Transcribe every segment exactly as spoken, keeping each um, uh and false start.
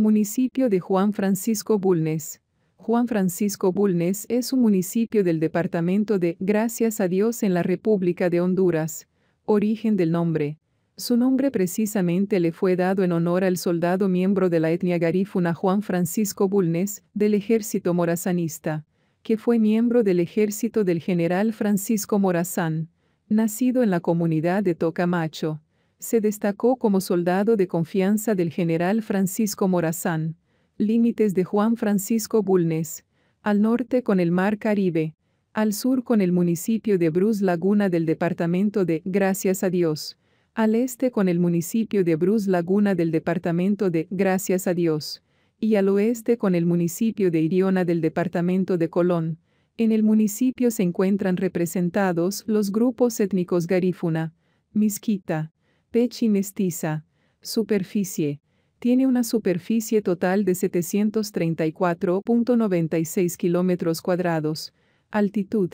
Municipio de Juan Francisco Bulnes. Juan Francisco Bulnes es un municipio del departamento de Gracias a Dios en la República de Honduras. Origen del nombre. Su nombre precisamente le fue dado en honor al soldado miembro de la etnia garífuna Juan Francisco Bulnes, del ejército morazanista, que fue miembro del ejército del general Francisco Morazán. Nacido en la comunidad de Tocamacho, se destacó como soldado de confianza del general Francisco Morazán. Límites de Juan Francisco Bulnes: al norte con el Mar Caribe, al sur con el municipio de Brus Laguna del departamento de Gracias a Dios, al este con el municipio de Brus Laguna del departamento de Gracias a Dios, y al oeste con el municipio de Iriona del departamento de Colón. En el municipio se encuentran representados los grupos étnicos garífuna, misquita, pechi mestiza. Superficie. Tiene una superficie total de setecientos treinta y cuatro punto noventa y seis kilómetros cuadrados. Altitud.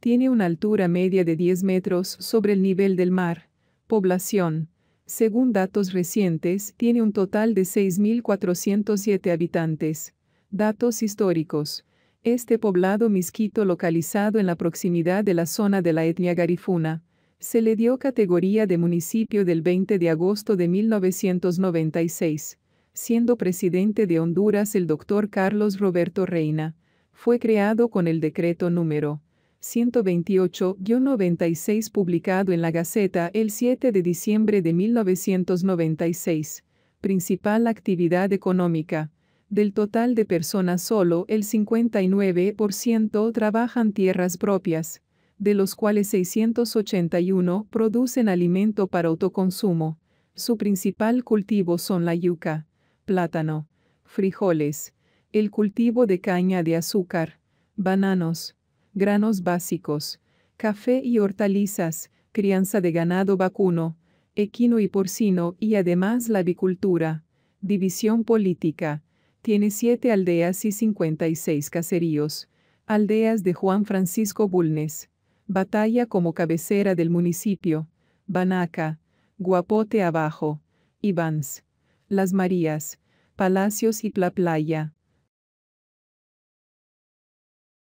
Tiene una altura media de diez metros sobre el nivel del mar. Población. Según datos recientes, tiene un total de seis mil cuatrocientos siete habitantes. Datos históricos. Este poblado misquito, localizado en la proximidad de la zona de la etnia garífuna, se le dio categoría de municipio del veinte de agosto de mil novecientos noventa y seis, siendo presidente de Honduras el doctor Carlos Roberto Reina. Fue creado con el decreto número ciento veintiocho guion noventa y seis publicado en la Gaceta el siete de diciembre de mil novecientos noventa y seis. Principal actividad económica. Del total de personas, solo el cincuenta y nueve por ciento trabajan tierras propias, de los cuales seiscientos ochenta y uno producen alimento para autoconsumo. Su principal cultivo son la yuca, plátano, frijoles, el cultivo de caña de azúcar, bananos, granos básicos, café y hortalizas, crianza de ganado vacuno, equino y porcino, y además la avicultura. División política. Tiene siete aldeas y cincuenta y seis caseríos. Aldeas de Juan Francisco Bulnes. Batalla como cabecera del municipio: Banaca, Guapote Abajo, Ivans, Las Marías, Palacios y La Playa.